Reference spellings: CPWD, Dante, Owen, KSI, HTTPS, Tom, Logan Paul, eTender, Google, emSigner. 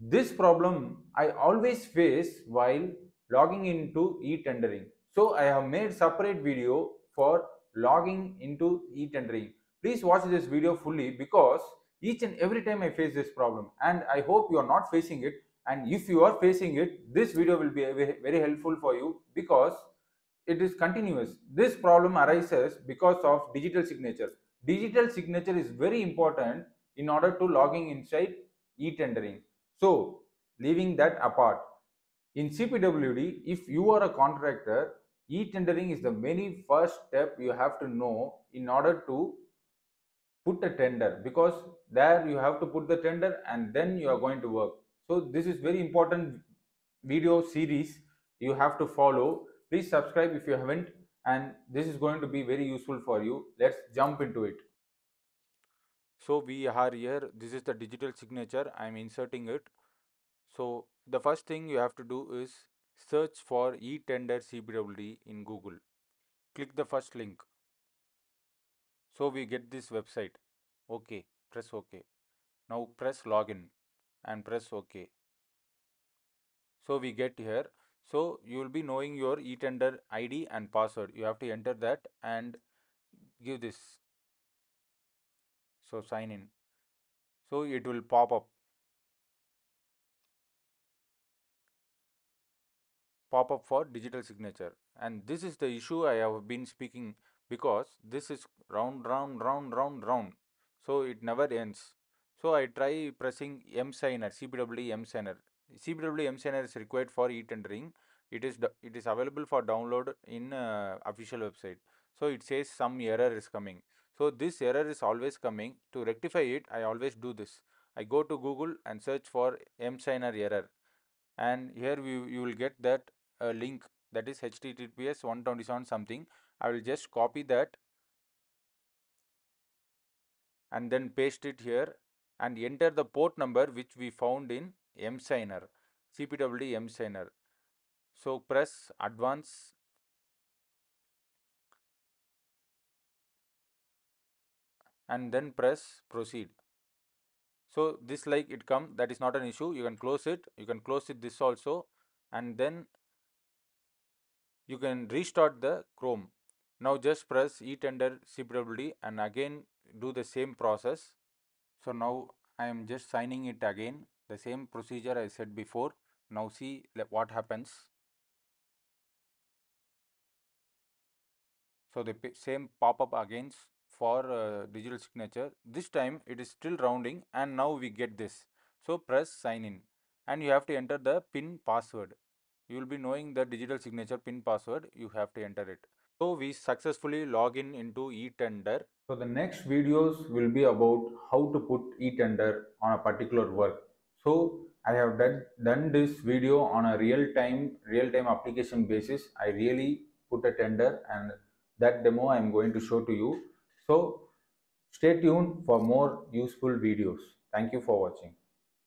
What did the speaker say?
This problem I always face while logging into e-tendering. So I have made separate video for logging into e-tendering. Please watch this video fully because each and every time I face this problem, and I hope you are not facing it. And if you are facing it, this video will be very helpful for you because it is continuous. This problem arises because of digital signature. Digital signature is very important in order to logging inside e-tendering. So leaving that apart, in CPWD, if you are a contractor, e-tendering is the very first step you have to know in order to put a tender, because there you have to put the tender and then you are going to work. So this is very important video series you have to follow. Please subscribe if you haven't, and this is going to be very useful for you. Let's jump into it. So we are here. This is the digital signature. I am inserting it. So the first thing you have to do is search for eTender CPWD in Google. Click the first link. So we get this website. OK. Press OK. Now press login and press OK. So we get here. So you will be knowing your eTender ID and password. You have to enter that and give this. So sign in. So it will pop up. Pop up for digital signature. And this is the issue I have been speaking, because this is round. So it never ends. So I try pressing emSigner, CPWD emSigner. CPWD emSigner is required for e-tendering. It is available for download in official website. So it says some error is coming. So this error is always coming. To rectify it, I always do this. I go to Google and search for emSigner error, and here you will get that link, that is HTTPS 127 something. I will just copy that and then paste it here and enter the port number which we found in emSigner, CPWD emSigner. So press advance. And then press proceed. So this like it come, that is not an issue. You can close it. You can close it this also, and then you can restart the Chrome. Now just press eTender CPWD and again do the same process. So now I am just signing it again. The same procedure I said before. Now see what happens. So the same pop up again for digital signature. This time it is still rounding, and now we get this. So press sign in and you have to enter the PIN password. You will be knowing the digital signature PIN password. You have to enter it. So we successfully log in into eTender. So the next videos will be about how to put eTender on a particular work. So I have done this video on a real-time application basis. I really put a tender, and that demo I am going to show to you. So stay tuned for more useful videos. Thank you for watching.